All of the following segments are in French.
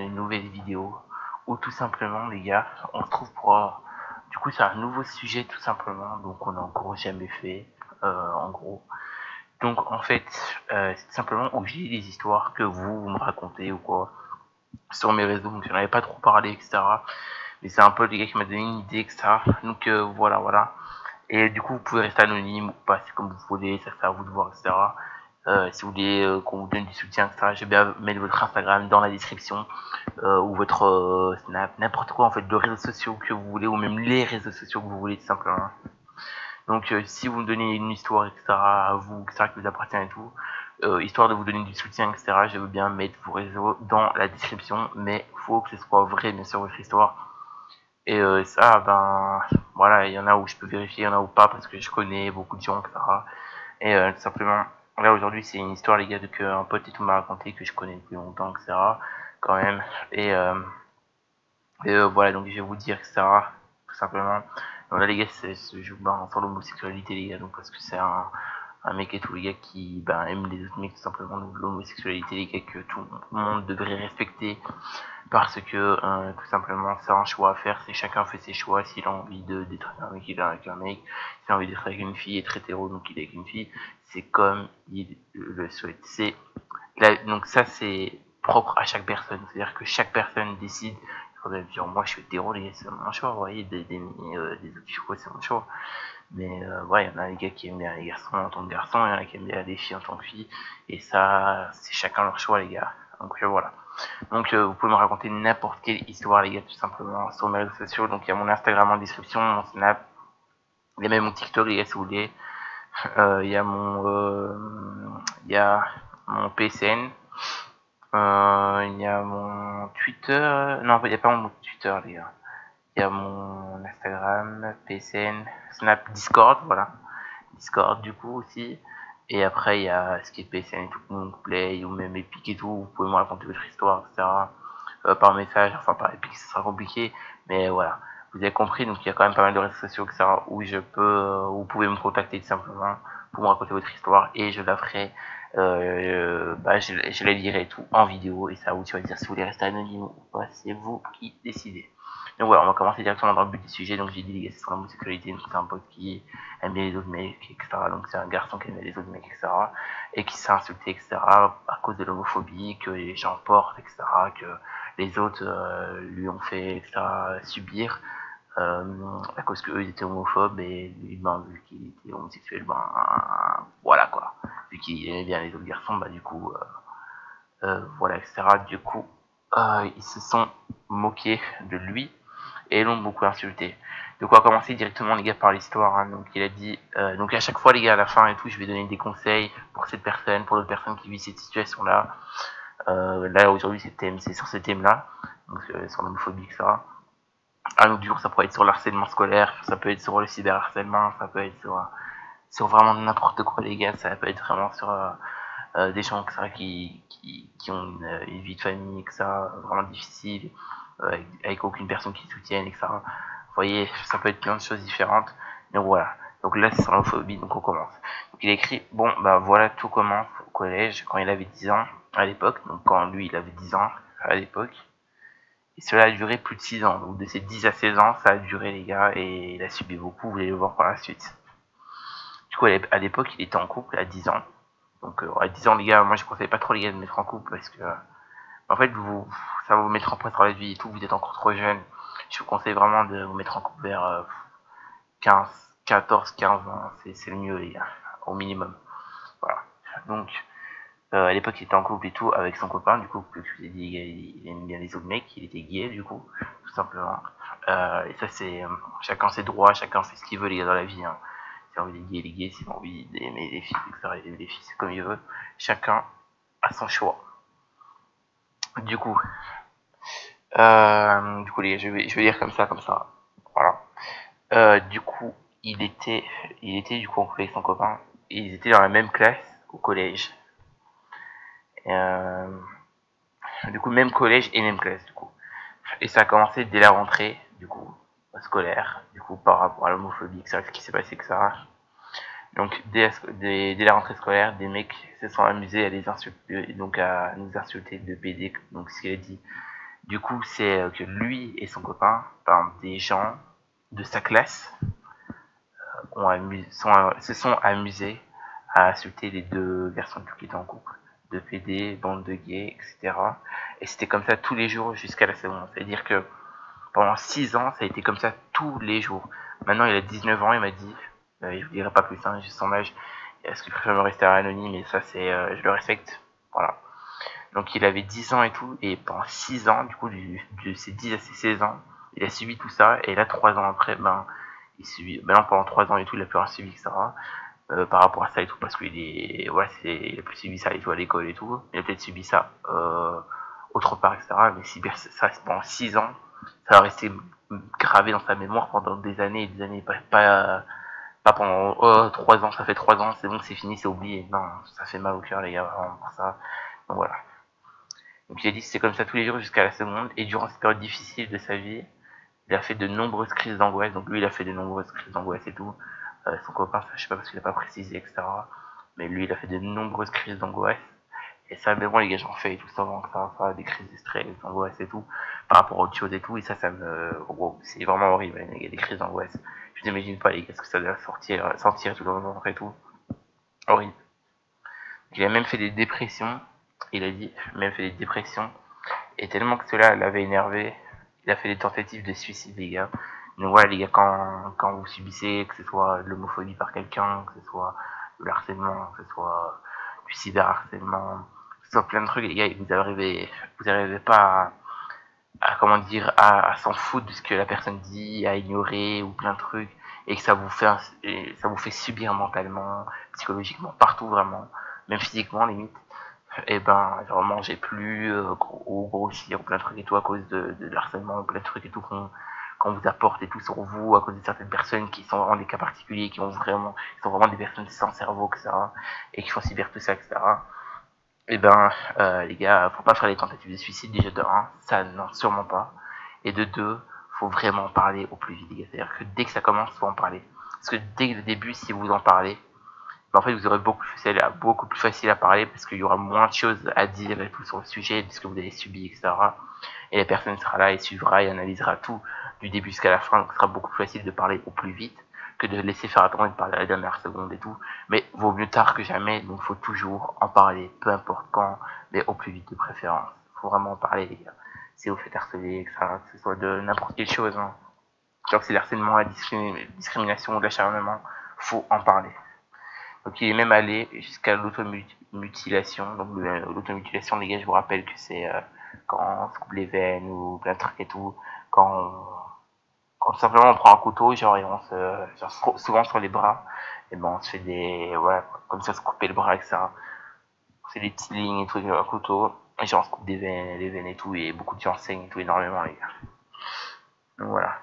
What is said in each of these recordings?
à une nouvelle vidéo, ou tout simplement les gars, on se trouve pour du coup c'est un nouveau sujet tout simplement, donc on a encore jamais fait en gros. Donc en fait c'est tout simplement oublier les histoires que vous me racontez ou quoi sur mes réseaux, donc j'en avais pas trop parlé etc, mais c'est un peu les gars qui m'a donné une idée etc, donc voilà. Et du coup vous pouvez rester anonyme ou passer comme vous voulez, ça c'est à vous de voir etc. Si vous voulez qu'on vous donne du soutien, etc., je vais bien mettre votre Instagram dans la description ou votre Snap, n'importe quoi en fait, de réseaux sociaux que vous voulez ou même les réseaux sociaux que vous voulez tout simplement. Donc si vous me donnez une histoire, etc., à vous, etc., qui vous appartient et tout, histoire de vous donner du soutien, etc., je veux bien mettre vos réseaux dans la description, mais faut que ce soit vrai bien sûr votre histoire. Et ça, ben voilà, il y en a où je peux vérifier, il y en a où pas, parce que je connais beaucoup de gens, etc. Et tout simplement. Là aujourd'hui c'est une histoire les gars qu'un pote et tout m'a raconté, que je connais depuis longtemps etc quand même, et voilà, donc je vais vous dire etc tout simplement. Donc là les gars c'est ce jeu en sur l'homosexualité les gars, donc parce que c'est un mec et tout les gars qui ben, aime les autres mecs tout simplement, donc l'homosexualité les gars que tout le monde devrait respecter, parce que tout simplement c'est un choix à faire, c'est chacun fait ses choix. S'il a envie d'être avec un mec il est avec un mec, s'il a envie d'être avec une fille, être hétéro donc il est avec une fille, c'est comme il le souhaite. C'est donc ça c'est propre à chaque personne, c'est à dire que chaque personne décide. Genre, moi je suis hétéro les gars c'est mon choix, vous voyez, des autres choix c'est mon choix, mais ouais, il y en a les gars qui aiment bien les garçons en tant que garçon, il y en a qui aiment bien les filles en tant que filles, et ça c'est chacun leur choix les gars. Donc voilà, donc vous pouvez me raconter n'importe quelle histoire les gars tout simplement sur mes réseaux sociaux, donc il y a mon Instagram en description, mon Snap, il y a même mon TikTok les gars si vous voulez, il y a mon PSN, il y a mon Twitter, non il n'y a pas mon Twitter les gars, il y a mon Instagram, PSN, Snap, Discord, voilà, Discord du coup aussi, et après il y a ce qui est PSN et tout, Play ou même Epic et tout, vous pouvez me raconter votre histoire etc, par message, enfin par Epic ce sera compliqué, mais voilà, vous avez compris. Donc il y a quand même pas mal de réseaux sociaux etc, où je peux, vous pouvez me contacter tout simplement pour me raconter votre histoire, et je la ferai, je la lirai tout en vidéo, et ça vous tu vas dire si vous voulez rester anonyme ou pas, c'est vous qui décidez. Donc voilà, on va commencer directement dans le but du sujet. Donc j'ai dit les gars c'est sur l'homosexualité, donc c'est un pote qui aime bien les autres mecs etc, donc c'est un garçon qui aime bien les autres mecs etc, et qui s'est insulté etc à cause de l'homophobie que les gens portent etc, que les autres lui ont fait etc subir, à cause qu'eux ils étaient homophobes, et lui ben, vu qu'il était homosexuel ben voilà quoi, vu qu'il aimait bien les autres garçons bah ben, du coup voilà etc, du coup ils se sont moqués de lui et l'ont beaucoup insulté. Donc on va commencer directement les gars par l'histoire hein. Donc il a dit donc à chaque fois les gars à la fin et tout je vais donner des conseils pour cette personne, pour l'autre personne qui vit cette situation là, là aujourd'hui c'est sur ce thème là, donc sur l'homophobie etc. Un autre jour ça pourrait être sur l'harcèlement scolaire, ça peut être sur le cyberharcèlement, ça peut être sur vraiment n'importe quoi les gars, ça peut être vraiment sur des gens ça, qui ont une vie de famille que ça vraiment difficile, avec aucune personne qui soutienne etc, vous voyez ça peut être plein de choses différentes. Donc voilà, donc là c'est sur l'homophobie, donc on commence. Donc il a écrit bon bah voilà, tout commence au collège quand il avait 10 ans à l'époque, donc quand lui il avait 10 ans à l'époque. Et cela a duré plus de 6 ans, donc de ses 10 à 16 ans, ça a duré les gars, et il a subi beaucoup, vous allez le voir par la suite. Du coup, à l'époque, il était en couple à 10 ans. Donc à 10 ans les gars, moi je conseille pas trop les gars de mettre en couple, parce que, en fait, ça va vous mettre en place dans la vie et tout, vous êtes encore trop jeune. Je vous conseille vraiment de vous mettre en couple vers 14, 15 ans, c'est le mieux les gars, au minimum. Voilà, donc... à l'époque il était en couple et tout avec son copain, du coup que je vous ai dit il aime bien les autres mecs, il était gay du coup tout simplement, et ça c'est chacun ses droits, chacun fait ce qu'il veut les gars dans la vie hein. Si on veut d'être gay il est gay, si on a envie d'aimer les filles etc, il aime les filles, c'est comme il veut, chacun a son choix. Du coup les gars, je vais dire comme ça voilà, du coup il était du coup en couple avec son copain, ils étaient dans la même classe au collège. Du coup même collège et même classe du coup, et ça a commencé dès la rentrée du coup scolaire, du coup par rapport à l'homophobie, c'est ce qui s'est passé que ça. Donc dès la rentrée scolaire des mecs se sont amusés à les insulter, donc à nous insulter de PD, donc ce qu'il a dit Du coup, c'est que lui et son copain, par exemple, des gens de sa classe, se sont amusés à insulter les deux garçons qui étaient en couple, de PD, bande de gays, etc. Et c'était comme ça tous les jours jusqu'à la seconde. C'est-à-dire que pendant 6 ans, ça a été comme ça tous les jours. Maintenant, il a 19 ans, il m'a dit, je ne vous dirai pas plus, hein, juste son âge, est-ce qu'il préfère me rester anonyme, et ça, c'est, je le respecte. Voilà. Donc il avait 10 ans et tout, et pendant 6 ans, du coup, de ses 10 à ses 16 ans, il a subi tout ça, et là, 3 ans après, il subit, pendant 3 ans et tout, il a plus rien subi que ça, par rapport à ça et tout, parce qu'il est, voilà, il a plus subi ça et tout à l'école et tout, il a peut-être subi ça autre part, etc., mais ça, pendant 6 ans, ça va rester gravé dans sa mémoire pendant des années et des années, pas pendant 3 ans, ça fait 3 ans, c'est bon, c'est fini, c'est oublié, non, ça fait mal au cœur, les gars, vraiment, pour ça, donc voilà. Donc il a dit que c'est comme ça tous les jours jusqu'à la seconde, et durant cette période difficile de sa vie, il a fait de nombreuses crises d'angoisse, donc lui il a fait de nombreuses crises d'angoisse et tout, son copain, ça je sais pas parce qu'il a pas précisé, etc. Mais lui il a fait de nombreuses crises d'angoisse, et ça, mais bon les gars, j'en fais et tout, souvent que ça, des crises de stress, d'angoisse et tout, par rapport à autre chose et tout, et ça me... Wow, c'est vraiment horrible, les gars, des crises d'angoisse. Je n'imagine pas les gars, ce que ça doit sentir tout le moment et tout. Horrible. Il a même fait des dépressions. Il a dit, même fait des dépressions, et tellement que cela l'avait énervé, il a fait des tentatives de suicide, les gars. Donc voilà, les gars, quand vous subissez, que ce soit de l'homophobie par quelqu'un, que ce soit de l'harcèlement, que ce soit du cyberharcèlement, que ce soit plein de trucs, les gars, vous n'arrivez pas à comment dire, à s'en foutre de ce que la personne dit, à ignorer ou plein de trucs, et que ça vous fait subir mentalement, psychologiquement, partout vraiment, même physiquement, limite. Et genre manger plus, grossir, plein de trucs et tout à cause de l'harcèlement, plein de trucs et tout qu'on vous apporte et tout sur vous, à cause de certaines personnes qui sont vraiment des cas particuliers, qui sont vraiment des personnes sans cerveau, etc., et qui font subir tout ça, etc. Et les gars, faut pas faire les tentatives de suicide, déjà de 1, ça non, sûrement pas, et de 2, faut vraiment parler au plus vite, les gars, c'est-à-dire que dès que ça commence, faut en parler, parce que dès le début, si vous en parlez, en fait, vous aurez beaucoup plus facile à parler parce qu'il y aura moins de choses à dire et tout sur le sujet de ce que vous avez subi, etc. Et la personne sera là et suivra et analysera tout du début jusqu'à la fin. Donc, ce sera beaucoup plus facile de parler au plus vite que de laisser faire attendre et de parler à la dernière seconde et tout. Mais vaut mieux tard que jamais. Donc, il faut toujours en parler, peu importe quand, mais au plus vite de préférence. Il faut vraiment en parler, les gars. Si vous faites harceler, etc., que ce soit de n'importe quelle chose, hein. Genre si l'harcèlement, la discrimination ou l'acharnement, faut en parler. Donc il est même allé jusqu'à l'automutilation. Donc l'automutilation, les gars, je vous rappelle que c'est quand on se coupe les veines ou plein de trucs et tout. Quand simplement on prend un couteau, genre, et on se... Genre, souvent sur les bras, et on se fait des... Voilà, comme ça, se couper le bras, etc. On fait des petites lignes et tout, avec un couteau. Et genre, on se coupe les veines et tout, et beaucoup de gens saignent et tout, énormément, les gars. Donc voilà.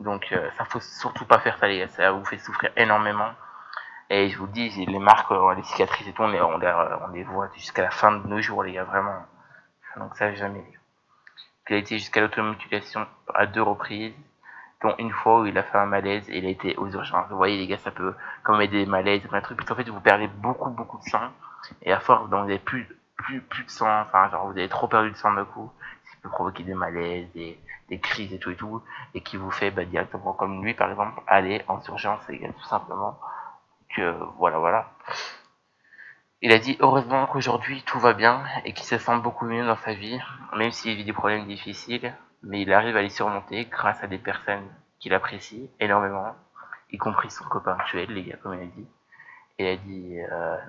Donc ça, faut surtout pas faire ça, les gars. Ça vous fait souffrir énormément. Et je vous le dis, les marques, les cicatrices et tout, on les voit jusqu'à la fin de nos jours, les gars, vraiment. Donc ça, jamais. Il a été jusqu'à l'automutilation à 2 reprises, dont une fois où il a fait un malaise et il a été aux urgences. Vous voyez, les gars, ça peut comme aider des malaises, plein de trucs, parce qu'en fait, vous perdez beaucoup de sang. Et à force, vous n'avez plus de sang, enfin, genre, vous avez trop perdu de sang d'un coup. Ça peut provoquer des malaises, des crises et tout, et qui vous fait directement, comme lui, par exemple, aller en urgence, les gars, tout simplement. Voilà. Il a dit heureusement qu'aujourd'hui tout va bien et qu'il se sent beaucoup mieux dans sa vie, même s'il vit des problèmes difficiles, mais il arrive à les surmonter grâce à des personnes qu'il apprécie énormément, y compris son copain actuel, les gars, comme il a dit. Il a dit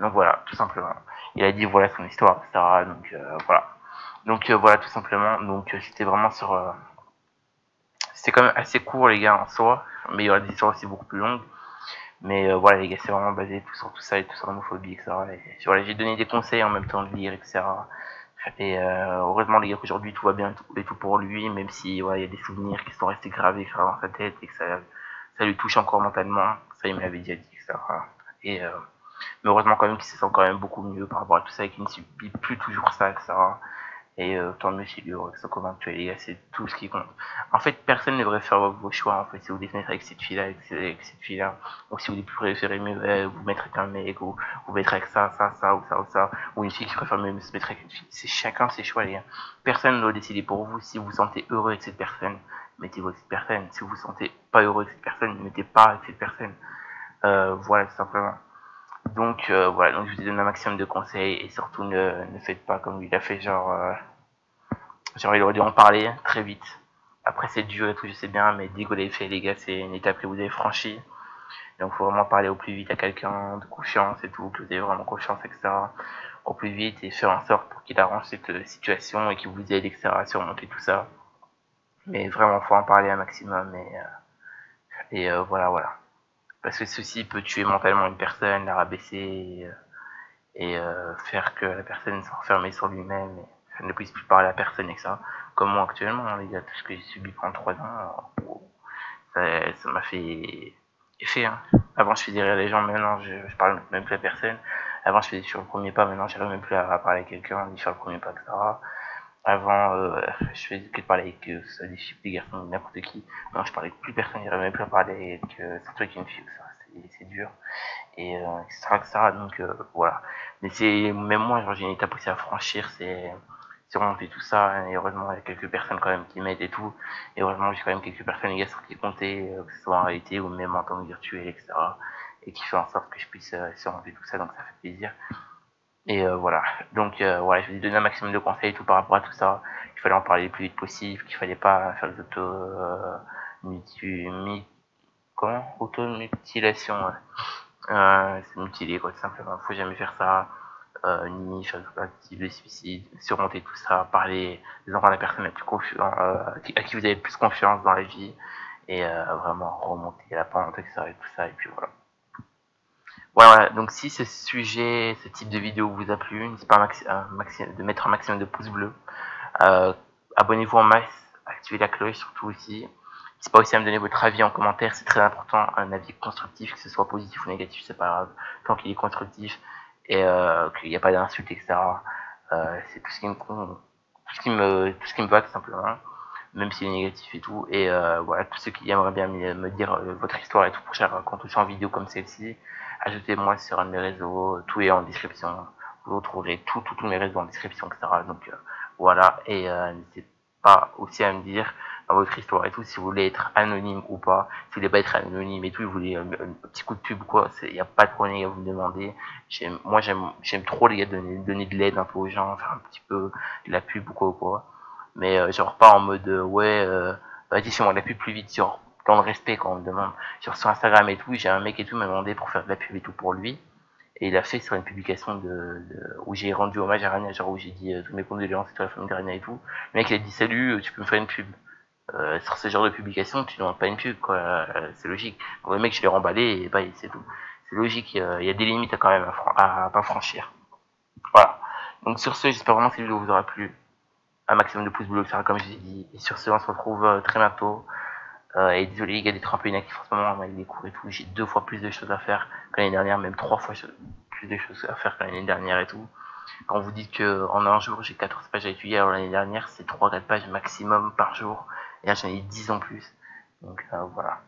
donc voilà, tout simplement. Il a dit voilà son histoire, etc. Donc voilà. Donc voilà tout simplement. Donc c'était vraiment sur. C'était quand même assez court, les gars, en soi, mais il y aura des histoires aussi beaucoup plus longues. Mais voilà les gars, c'est vraiment basé sur tout ça et tout sur l'homophobie, etc. Et, voilà, j'ai donné des conseils en même temps de lire, etc. Et heureusement les gars qu'aujourd'hui tout va bien et tout pour lui, même si ouais, y a des souvenirs qui sont restés gravés dans sa tête et que ça lui touche encore mentalement, ça il me l'avait déjà dit, etc. Et mais heureusement quand même qu'il se sent quand même beaucoup mieux par rapport à tout ça et qu'il ne subit plus toujours ça, etc. Et tant mieux si le réseau convaincu, les gars, c'est tout ce qui compte. En fait, personne ne devrait faire vos choix. En fait, si vous définissez avec cette fille-là, avec cette fille-là, ou si vous préférez mieux vous mettre avec un mec, ou vous mettre avec ça, ça, ça, ou ça, ou ça, ou une fille qui préfère mieux se mettre avec une fille, c'est chacun ses choix, les gars. Personne ne doit décider pour vous. Si vous vous sentez heureux avec cette personne, mettez-vous avec cette personne. Si vous vous sentez pas heureux avec cette personne, ne mettez pas avec cette personne. Voilà, tout simplement. Donc voilà, donc je vous donne un maximum de conseils et surtout ne faites pas comme lui il a fait, genre il aurait dû en parler très vite. Après c'est dur et tout, je sais bien, mais dès que vous l'avez fait les gars, c'est une étape que vous avez franchie. Donc faut vraiment parler au plus vite à quelqu'un de confiance et tout, que vous avez vraiment confiance, etc. Au plus vite et faire en sorte pour qu'il arrange cette situation et qu'il vous aide, etc. à surmonter tout ça. Mais vraiment faut en parler un maximum et voilà. Parce que ceci peut tuer mentalement une personne, la rabaisser et faire que la personne soit enfermée sur lui-même et ne puisse plus parler à la personne, etc. Comme moi actuellement, les gars, tout ce que j'ai subi pendant 3 ans, ça m'a fait effet. Hein. Avant je faisais rire les gens, maintenant je parle même plus à personne. Avant je faisais sur le premier pas, maintenant j'arrive même plus à parler à quelqu'un, ni sur le premier pas, etc. Avant, je faisais que de parler avec des garçons, n'importe qui. Non, je parlais avec plus personne, j'arrivais même plus à parler avec surtout avec une fille, c'est dur. Et etc. Donc voilà. Mais c'est même moi, genre j'ai une étape aussi à franchir, c'est surmonter tout ça. Et heureusement, il y a quelques personnes quand même qui m'aident et tout. Et heureusement, j'ai quand même quelques personnes, les gars, sur qui compter, que ce soit en réalité ou même en temps virtuel, etc. Et qui fait en sorte que je puisse surmonter tout ça, donc ça fait plaisir. Et voilà, donc voilà, je vais vous donner un maximum de conseils tout par rapport à tout ça, qu'il fallait en parler le plus vite possible, qu'il fallait pas faire des automutilations, ouais. Se mutiler quoi, tout simplement, faut jamais faire ça, ni faire des tentatives de suicide, surmonter tout ça, parler en à la personne la plus confiante, à qui vous avez le plus confiance dans la vie, et vraiment remonter la pente, etc. et tout ça, et puis voilà. Voilà, donc si ce sujet, ce type de vidéo vous a plu, n'hésitez pas de mettre un maximum de pouces bleus. Abonnez-vous en masse, activez la cloche surtout aussi. N'hésitez pas aussi à me donner votre avis en commentaire, c'est très important, un avis constructif, que ce soit positif ou négatif, c'est pas grave. Tant qu'il est constructif et qu'il n'y a pas d'insultes, etc. C'est tout ce qui me va tout simplement. Même s'il est négatif et tout, et voilà, tous ceux qui aimeraient bien me dire votre histoire et tout pour que je raconte aussi en vidéo comme celle-ci, ajoutez-moi sur un de mes réseaux, tout est en description, vous retrouverez tous mes réseaux en description, etc. Donc voilà, et n'hésitez pas aussi à me dire votre histoire et tout, si vous voulez être anonyme ou pas, si vous voulez pas être anonyme et tout, vous voulez un petit coup de pub quoi, il n'y a pas de problème à vous me demander. Moi j'aime trop les gars donner de l'aide un peu aux gens, faire un petit peu de la pub ou quoi. Mais genre pas en mode ouais vas-y fais-moi de la pub plus vite, genre dans le respect quand on me demande, genre sur Instagram et tout, j'ai un mec et tout m'a demandé pour faire de la pub et tout pour lui, et il a fait sur une publication où j'ai rendu hommage à Rania, genre où j'ai dit tous mes condoléances et toute la famille de Rania et tout, le mec il a dit salut tu peux me faire une pub, sur ce genre de publication tu ne demandes pas une pub quoi, c'est logique. Donc, le mec je l'ai remballé et bah c'est tout, c'est logique, il y a des limites quand même à pas franchir. Voilà, donc sur ce j'espère vraiment que cette vidéo vous aura plu. Un maximum de pouces bleus, comme je vous ai dit. Et sur ce, on se retrouve très bientôt. Et désolé, les gars, d'être un peu inactif en ce moment avec les cours et tout. J'ai 2 fois plus de choses à faire que l'année dernière, même 3 fois plus de choses à faire que l'année dernière et tout. Quand on vous dit qu'en un jour, j'ai 14 pages à étudier, alors l'année dernière, c'est 3-4 pages maximum par jour. Et là, j'en ai 10 en plus. Donc voilà.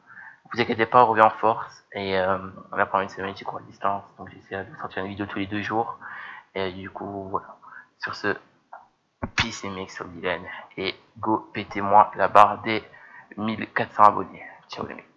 Vous inquiétez pas, on revient en force. Et là, pendant une semaine, j'ai cours à distance. Donc j'essaie de sortir une vidéo tous les 2 jours. Et du coup, voilà. Sur ce, peace et mec sur Dylan et go pétez-moi la barre des 1400 abonnés. Ciao les mecs.